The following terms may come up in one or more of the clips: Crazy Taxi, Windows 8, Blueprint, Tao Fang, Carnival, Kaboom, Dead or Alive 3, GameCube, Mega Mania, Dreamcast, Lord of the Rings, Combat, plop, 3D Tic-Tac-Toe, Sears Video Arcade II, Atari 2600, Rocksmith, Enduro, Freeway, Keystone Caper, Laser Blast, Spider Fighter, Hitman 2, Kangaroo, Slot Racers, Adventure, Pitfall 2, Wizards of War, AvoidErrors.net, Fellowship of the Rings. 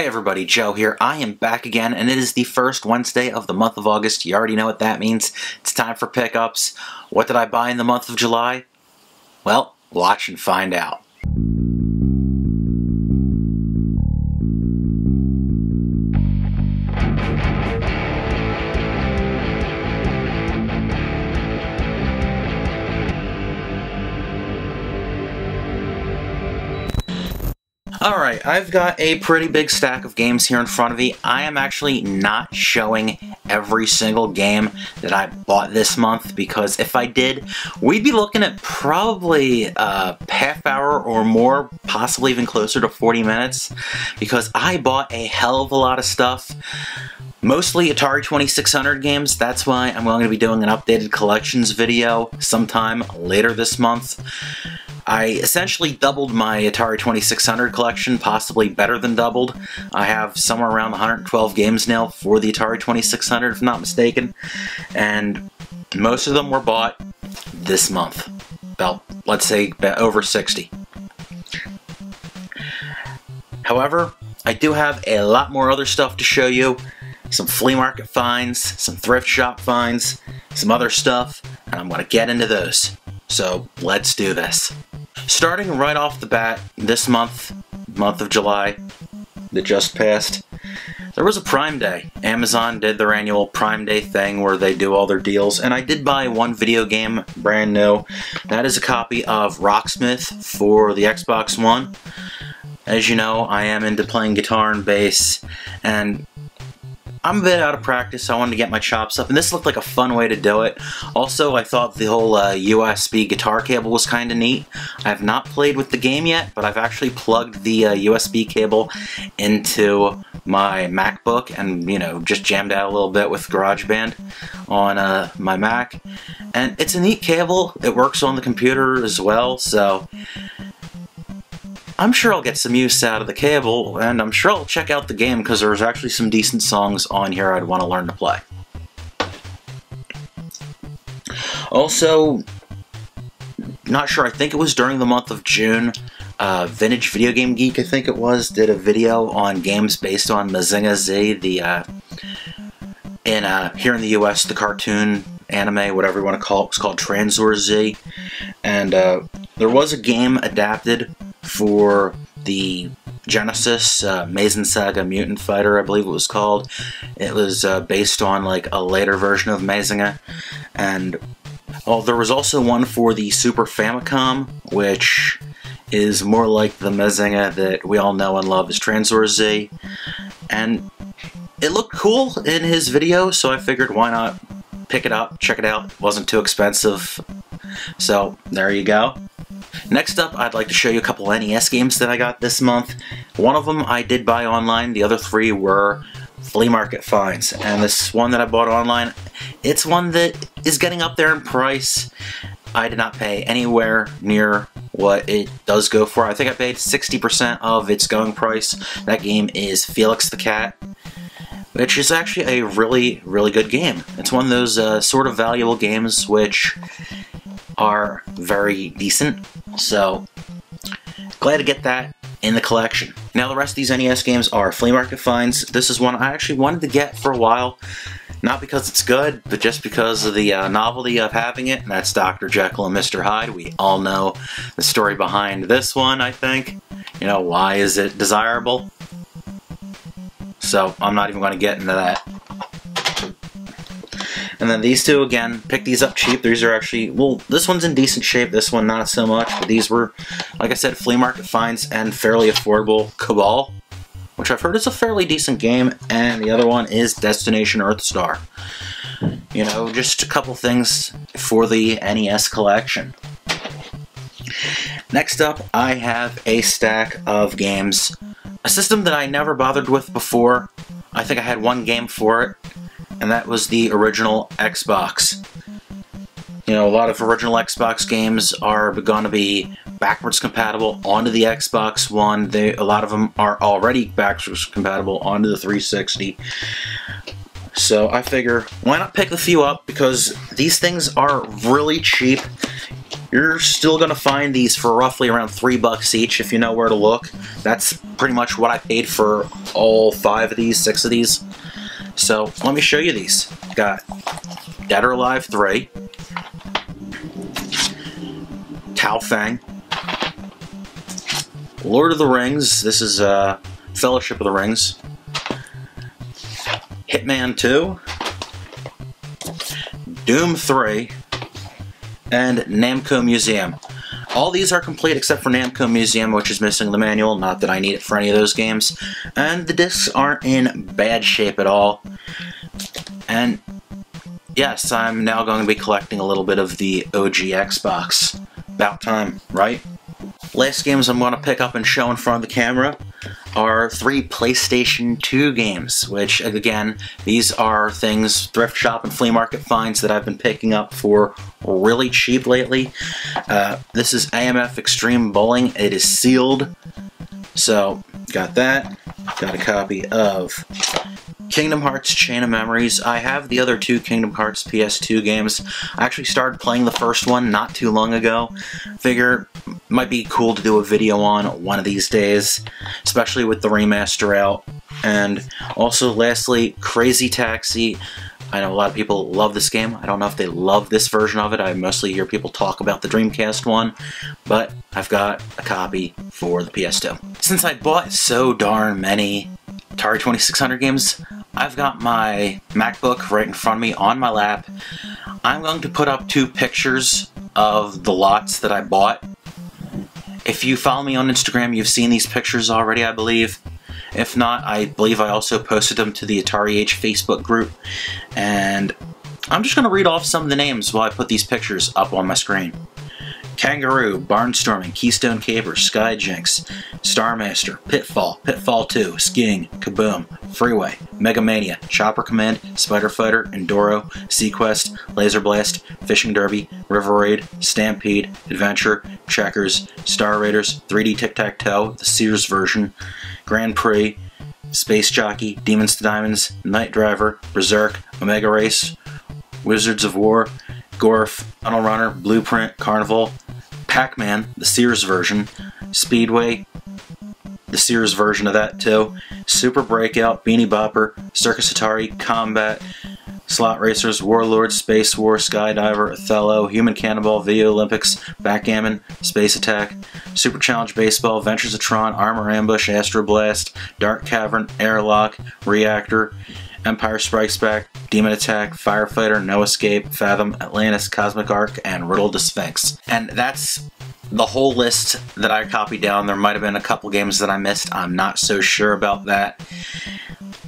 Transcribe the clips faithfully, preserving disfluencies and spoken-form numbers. Hey everybody, Joe here. I am back again, and it is the first Wednesday of the month of August. You already know what that means. It's time for pickups. What did I buy in the month of July? Well, watch and find out. Alright, I've got a pretty big stack of games here in front of me. I am actually not showing every single game that I bought this month, because if I did, we'd be looking at probably a half hour or more, possibly even closer to forty minutes, because I bought a hell of a lot of stuff. Mostly Atari twenty-six hundred games. That's why I'm going to be doing an updated collections video sometime later this month. I essentially doubled my Atari twenty-six hundred collection, possibly better than doubled. I have somewhere around one hundred twelve games now for the Atari twenty-six hundred, if I'm not mistaken, and most of them were bought this month. About, let's say, over sixty. However, I do have a lot more other stuff to show you. Some flea market finds, some thrift shop finds, some other stuff, and I'm going to get into those. So let's do this. Starting right off the bat, this month, month of July, that just passed, there was a Prime Day. Amazon did their annual Prime Day thing where they do all their deals, and I did buy one video game brand new. That is a copy of Rocksmith for the Xbox One. As you know, I am into playing guitar and bass, and I'm a bit out of practice, so I wanted to get my chops up, and this looked like a fun way to do it. Also, I thought the whole uh, U S B guitar cable was kind of neat. I have not played with the game yet, but I've actually plugged the uh, U S B cable into my MacBook and, you know, just jammed out a little bit with GarageBand on uh, my Mac. And it's a neat cable. It works on the computer as well, so I'm sure I'll get some use out of the cable, and I'm sure I'll check out the game because there's actually some decent songs on here I'd want to learn to play. Also, not sure, I think it was during the month of June, uh, Vintage Video Game Geek, I think it was, did a video on games based on Mazinger Z, the, uh, in, uh, here in the U S, the cartoon anime, whatever you want to call it. It's called Tranzor Z, and uh, there was a game adapted for the Genesis, uh, Mazin Saga Mutant Fighter, I believe it was called. It was uh, based on like a later version of Mazinger, and oh, there was also one for the Super Famicom, which is more like the Mazinger that we all know and love as Tranzor Z, and it looked cool in his video, so I figured why not pick it up, check it out. It wasn't too expensive, so there you go. Next up, I'd like to show you a couple N E S games that I got this month. One of them I did buy online, the other three were flea market finds. And this one that I bought online, it's one that is getting up there in price. I did not pay anywhere near what it does go for. I think I paid sixty percent of its going price. That game is Felix the Cat, which is actually a really, really good game. It's one of those uh, sort of valuable games which are very decent, so glad to get that in the collection. Now the rest of these N E S games are flea market finds. This is one I actually wanted to get for a while, not because it's good, but just because of the uh, novelty of having it, and that's Doctor Jekyll and Mister Hyde. We all know the story behind this one, I think. You know, why is it desirable? So I'm not even going to get into that. And then these two, again, pick these up cheap. These are actually, well, this one's in decent shape, this one not so much, but these were, like I said, flea market finds and fairly affordable. Cabal, which I've heard is a fairly decent game, and the other one is Destination Earth Star. You know, just a couple things for the N E S collection. Next up, I have a stack of games. A system that I never bothered with before. I think I had one game for it, and that was the original Xbox. You know, a lot of original Xbox games are going to be backwards compatible onto the Xbox One. They, a lot of them are already backwards compatible onto the three sixty. So I figure, why not pick a few up, because these things are really cheap. You're still going to find these for roughly around three bucks each if you know where to look. That's pretty much what I paid for all five of these, six of these. So let me show you these. Got Dead or Alive three, Tao Fang, Lord of the Rings, this is uh, Fellowship of the Rings, Hitman two, Doom three, and Namco Museum. All these are complete except for Namco Museum, which is missing the manual. Not that I need it for any of those games. And the discs aren't in bad shape at all. And yes, I'm now going to be collecting a little bit of the O G Xbox. About time, right? Last games I'm going to pick up and show in front of the camera are three PlayStation two games, which, again, these are things thrift shop and flea market finds that I've been picking up for really cheap lately. Uh, this is A M F Extreme Bowling. It is sealed. So, got that. Got a copy of Kingdom Hearts Chain of Memories. I have the other two Kingdom Hearts P S two games. I actually started playing the first one not too long ago. Figure might be cool to do a video on one of these days, especially with the remaster out. And also lastly, Crazy Taxi. I know a lot of people love this game. I don't know if they love this version of it. I mostly hear people talk about the Dreamcast one, but I've got a copy for the P S two. Since I bought so darn many Atari twenty-six hundred games, I've got my MacBook right in front of me on my lap. I'm going to put up two pictures of the lots that I bought. If you follow me on Instagram, you've seen these pictures already, I believe. If not, I believe I also posted them to the AtariAge Facebook group, and I'm just going to read off some of the names while I put these pictures up on my screen. Kangaroo, Barnstorming, Keystone Caper, Skyjinx, Star Master, Pitfall, Pitfall two, Skiing, Kaboom, Freeway, Mega Mania, Chopper Command, Spider Fighter, Enduro, Sequest, Laser Blast, Fishing Derby, River Raid, Stampede, Adventure, Checkers, Star Raiders, three D Tic-Tac-Toe, the Sears version, Grand Prix, Space Jockey, Demons to Diamonds, Night Driver, Berserk, Omega Race, Wizards of War, Gorf, Tunnel Runner, Blueprint, Carnival, Pac-Man, the Sears version, Speedway, the Sears version of that too, Super Breakout, Beanie Bopper, Circus Atari, Combat, Slot Racers, Warlord, Space War, Skydiver, Othello, Human Cannonball, Video Olympics, Backgammon, Space Attack, Super Challenge Baseball, Ventures of Tron, Armor Ambush, Astro Blast, Dark Cavern, Airlock, Reactor, Empire Strikes Back, Demon Attack, Firefighter, No Escape, Fathom, Atlantis, Cosmic Arc, and Riddle the Sphinx. And that's the whole list that I copied down. There might have been a couple games that I missed. I'm not so sure about that.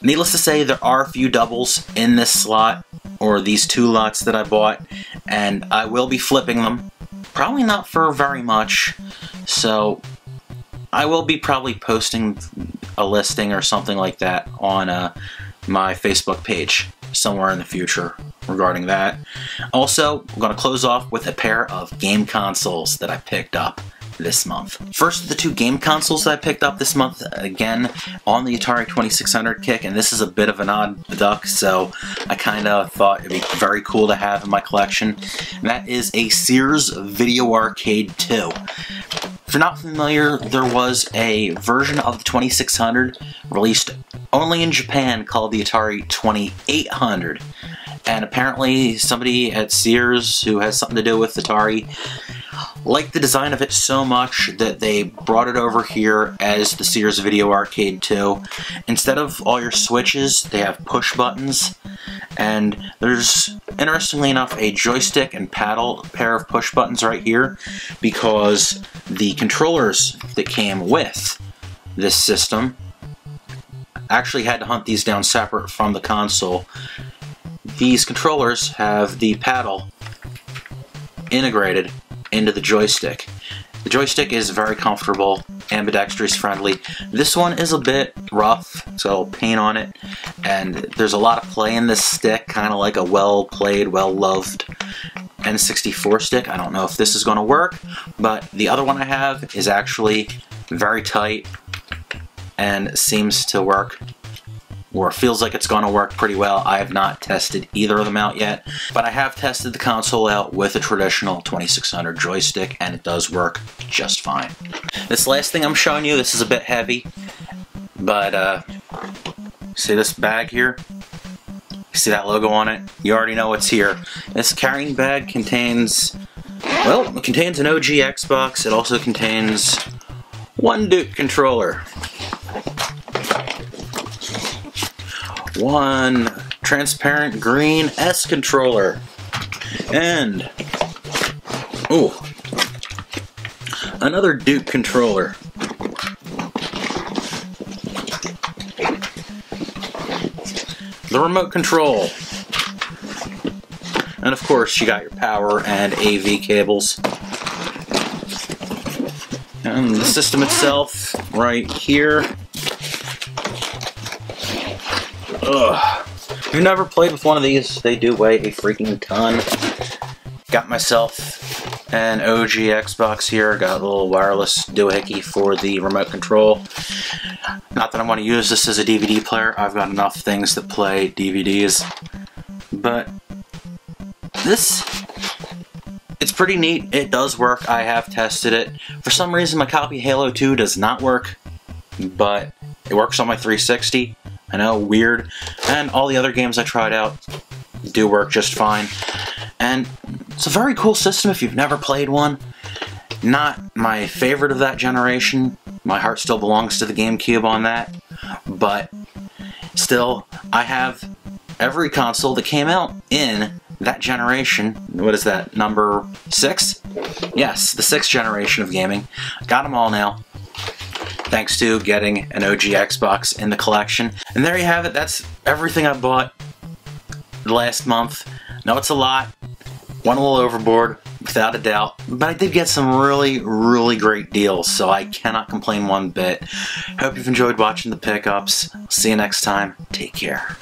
Needless to say, there are a few doubles in this slot, or these two lots that I bought, and I will be flipping them. Probably not for very much, so I will be probably posting a listing or something like that on a my Facebook page somewhere in the future regarding that. Also, I'm going to close off with a pair of game consoles that I picked up this month. First of the two game consoles that I picked up this month, again, on the Atari twenty-six hundred kick, and this is a bit of an odd duck, so I kind of thought it'd be very cool to have in my collection. And that is a Sears Video Arcade two. If you're not familiar, there was a version of the twenty-six hundred released only in Japan called the Atari twenty-eight hundred. And apparently somebody at Sears who has something to do with Atari liked the design of it so much that they brought it over here as the Sears Video Arcade two. Instead of all your switches, they have push buttons, and there's, interestingly enough, a joystick and paddle, a pair of push buttons right here, because the controllers that came with this system actually had to hunt these down separate from the console. These controllers have the paddle integrated into the joystick. The joystick is very comfortable, ambidextrous friendly. This one is a bit rough, it's got a little paint on it, and there's a lot of play in this stick, kind of like a well-played, well-loved N sixty-four stick. I don't know if this is going to work, but the other one I have is actually very tight and seems to work or feels like it's going to work pretty well. I have not tested either of them out yet, but I have tested the console out with a traditional twenty-six hundred joystick, and it does work just fine. This last thing I'm showing you, this is a bit heavy, but uh, see this bag here? See that logo on it? You already know it's here. This carrying bag contains, well, it contains an O G Xbox. It also contains one Duke controller, one transparent green S controller, and ooh, another Duke controller. The remote control, and of course you got your power and A V cables, and the system itself right here. Ugh. If you've never played with one of these, they do weigh a freaking ton. Got myself an O G Xbox here, got a little wireless doohickey for the remote control. Not that I want to use this as a D V D player, I've got enough things that play D V Ds, but this, it's pretty neat, it does work, I have tested it. For some reason my copy Halo two does not work, but it works on my three sixty, I know, weird, and all the other games I tried out do work just fine, and it's a very cool system if you've never played one. Not my favorite of that generation, my heart still belongs to the GameCube on that, but still, I have every console that came out in that generation. What is that, number six? Yes, the sixth generation of gaming. Got them all now, thanks to getting an O G Xbox in the collection. And there you have it, that's everything I bought last month. Now it's a lot, went a little overboard, without a doubt, but I did get some really, really great deals, so I cannot complain one bit. Hope you've enjoyed watching the pickups. See you next time. Take care.